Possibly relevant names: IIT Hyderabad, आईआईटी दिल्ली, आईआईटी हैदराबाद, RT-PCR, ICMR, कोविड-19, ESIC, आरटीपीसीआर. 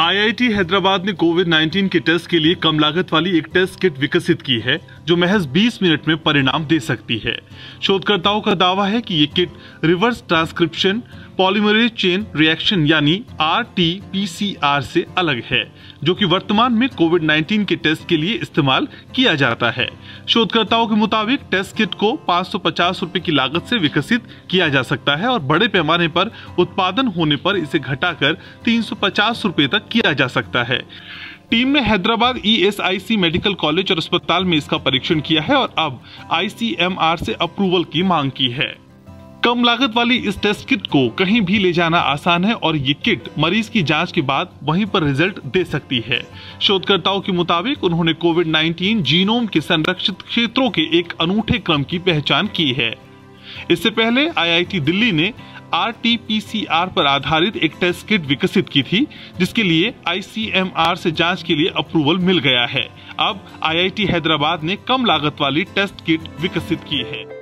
आईआईटी हैदराबाद ने कोविड-19 के टेस्ट के लिए कम लागत वाली एक टेस्ट किट विकसित की है जो महज 20 मिनट में परिणाम दे सकती है। शोधकर्ताओं का दावा है कि ये kit reverse transcription polymerase chain reaction यानी आरटीपीसीआर से अलग है, जो कि वर्तमान में कोविड-19 के टेस्ट के लिए इस्तेमाल किया जाता है। शोधकर्ताओं के मुताबिक टेस्ट किट को 550 रुपए की लागत से विकसित किया जा सकता है और बड़े पैमाने पर उत्पादन होने पर इसे घटाकर 350 रुपए तक किया जा सकता है। टीम ने हैदराबाद ESIC मेडिकल कॉलेज और अस्पताल में इसका परीक्षण किया है और अब ICMR से अप्रूवल की मांग की है। कम लागत वाली इस टेस्ट किट को कहीं भी ले जाना आसान है और ये किट मरीज की जांच के बाद वहीं पर रिजल्ट दे सकती है। शोधकर्ताओं के मुताबिक उन्होंने कोविड-19 जीनोम के संरक्षित क्षेत्रों के एक अनूठे क्रम की पहचान की है। इससे पहले आईआईटी दिल्ली ने RT-PCR पर आधारित एक टेस्ट किट विकसित की थी, जिसके लिए ICMR से जांच के लिए अप्रूवल मिल गया है। अब IIT हैदराबाद ने कम लागत वाली टेस्ट किट विकसित की है।